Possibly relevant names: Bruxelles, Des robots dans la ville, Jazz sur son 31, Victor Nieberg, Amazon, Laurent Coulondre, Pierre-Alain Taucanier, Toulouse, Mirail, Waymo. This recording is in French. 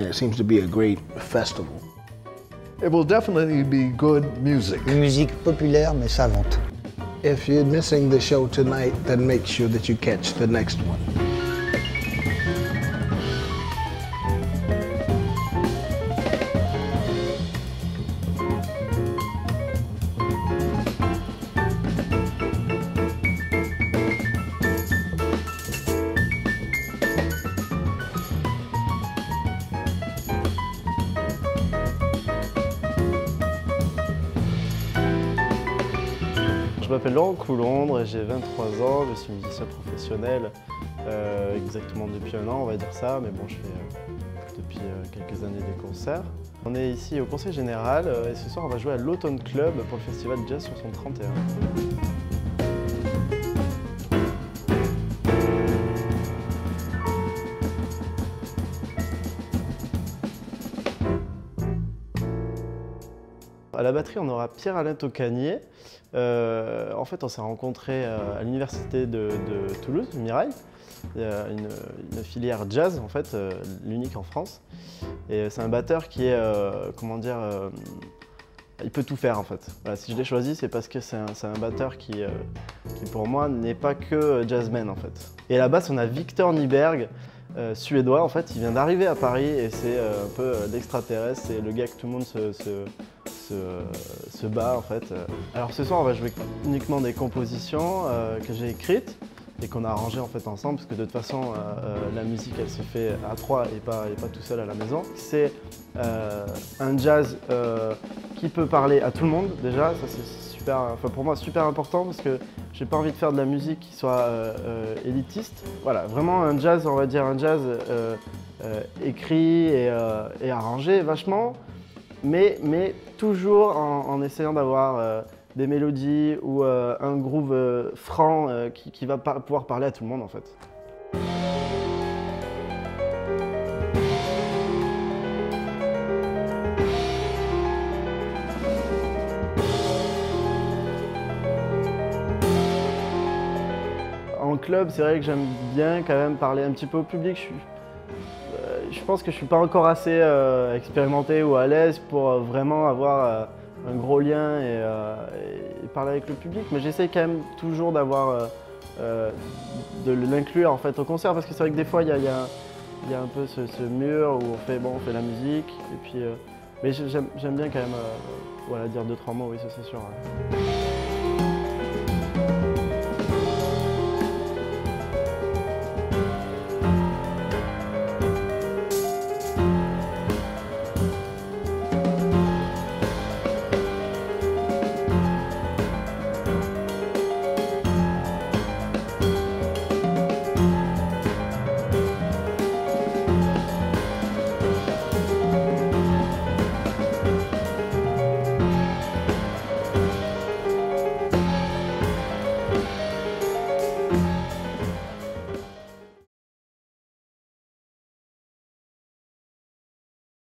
It seems to be a great festival. It will definitely be good music. Une musique populaire mais savante. If you're missing the show tonight, then make sure that you catch the next one. Je m'appelle Laurent Coulondre et j'ai 23 ans, je suis musicien professionnel exactement depuis un an, on va dire ça, mais bon, je fais depuis quelques années des concerts. On est ici au Conseil Général et ce soir on va jouer à l'Automne Club pour le festival Jazz sur son 31. À la batterie, on aura Pierre-Alain Taucanier. En fait, on s'est rencontrés à l'université de Toulouse, Mirail. Il y a une filière jazz, en fait, l'unique en France. Et c'est un batteur qui est, comment dire, il peut tout faire, en fait. Voilà, si je l'ai choisi, c'est parce que c'est un batteur qui, pour moi, n'est pas que jazzman, en fait. Et à la basse, on a Victor Nieberg. Suédois en fait, il vient d'arriver à Paris et c'est un peu l'extraterrestre, c'est le gars que tout le monde se bat en fait. Alors ce soir on va jouer uniquement des compositions que j'ai écrites et qu'on a arrangées en fait ensemble parce que de toute façon la musique elle se fait à trois et pas tout seul à la maison. C'est un jazz qui peut parler à tout le monde déjà, ça c'est super, enfin pour moi super important parce que j'ai pas envie de faire de la musique qui soit élitiste. Voilà, vraiment un jazz, on va dire un jazz écrit et arrangé vachement, mais toujours en essayant d'avoir des mélodies ou un groove franc qui va pouvoir parler à tout le monde en fait. En club, c'est vrai que j'aime bien quand même parler un petit peu au public. Je pense que je suis pas encore assez expérimenté ou à l'aise pour vraiment avoir un gros lien et parler avec le public. Mais j'essaie quand même toujours d'avoir de l'inclure en fait au concert parce que c'est vrai que des fois il y a un peu ce mur où on fait la musique et puis mais j'aime bien quand même voilà, dire deux trois mots, oui ça c'est sûr. Ouais.